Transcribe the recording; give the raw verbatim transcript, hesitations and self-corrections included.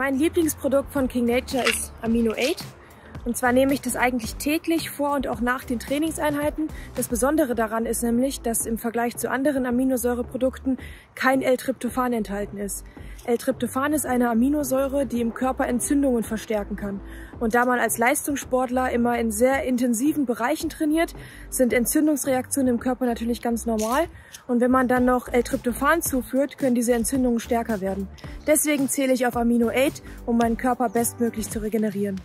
Mein Lieblingsprodukt von King Nature ist Amino Eight. Und zwar nehme ich das eigentlich täglich vor und auch nach den Trainingseinheiten. Das Besondere daran ist nämlich, dass im Vergleich zu anderen Aminosäureprodukten kein L-Tryptophan enthalten ist. L-Tryptophan ist eine Aminosäure, die im Körper Entzündungen verstärken kann. Und da man als Leistungssportler immer in sehr intensiven Bereichen trainiert, sind Entzündungsreaktionen im Körper natürlich ganz normal. Und wenn man dann noch L-Tryptophan zuführt, können diese Entzündungen stärker werden. Deswegen zähle ich auf Amino Eight, um meinen Körper bestmöglich zu regenerieren.